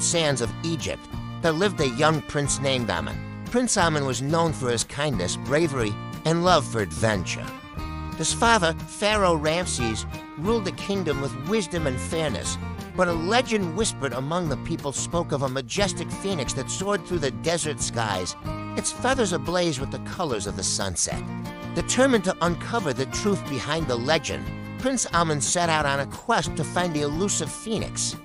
desert sands of Egypt, there lived a young prince named Amon. Prince Amon was known for his kindness, bravery, and love for adventure. His father, Pharaoh Ramses, ruled the kingdom with wisdom and fairness, but a legend whispered among the people spoke of a majestic phoenix that soared through the desert skies, its feathers ablaze with the colors of the sunset. Determined to uncover the truth behind the legend, Prince Amon set out on a quest to find the elusive phoenix.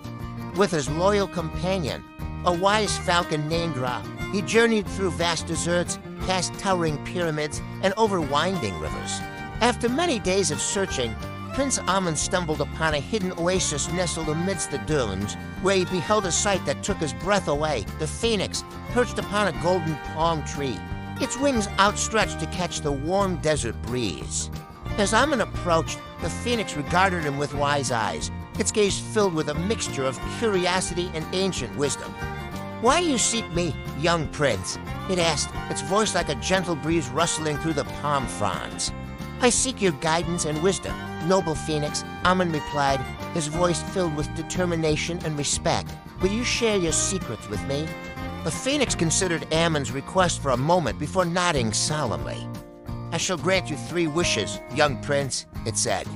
With his loyal companion, a wise falcon named Ra, he journeyed through vast deserts, past towering pyramids, and over winding rivers. After many days of searching, Prince Amon stumbled upon a hidden oasis nestled amidst the dunes, where he beheld a sight that took his breath away, the phoenix, perched upon a golden palm tree, its wings outstretched to catch the warm desert breeze. As Amon approached, the phoenix regarded him with wise eyes, its gaze filled with a mixture of curiosity and ancient wisdom. "Why you seek me, young prince?" it asked, its voice like a gentle breeze rustling through the palm fronds. "I seek your guidance and wisdom, noble phoenix," Amon replied, his voice filled with determination and respect. "Will you share your secrets with me?" The phoenix considered Amon's request for a moment before nodding solemnly. "I shall grant you 3 wishes, young prince," it said.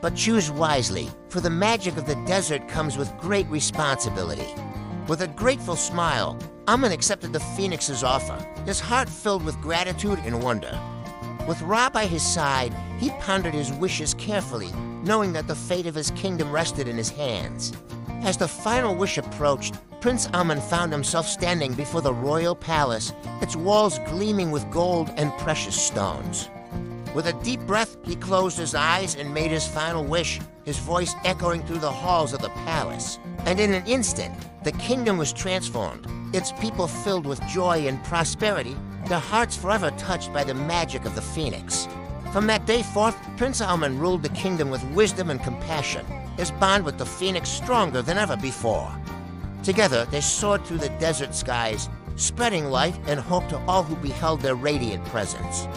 "But choose wisely, for the magic of the desert comes with great responsibility." With a grateful smile, Amon accepted the phoenix's offer, his heart filled with gratitude and wonder. With Ra by his side, he pondered his wishes carefully, knowing that the fate of his kingdom rested in his hands. As the final wish approached, Prince Amon found himself standing before the royal palace, its walls gleaming with gold and precious stones. With a deep breath, he closed his eyes and made his final wish, his voice echoing through the halls of the palace. And in an instant, the kingdom was transformed, its people filled with joy and prosperity, their hearts forever touched by the magic of the phoenix. From that day forth, Prince Amon ruled the kingdom with wisdom and compassion, his bond with the phoenix stronger than ever before. Together, they soared through the desert skies, spreading light and hope to all who beheld their radiant presence.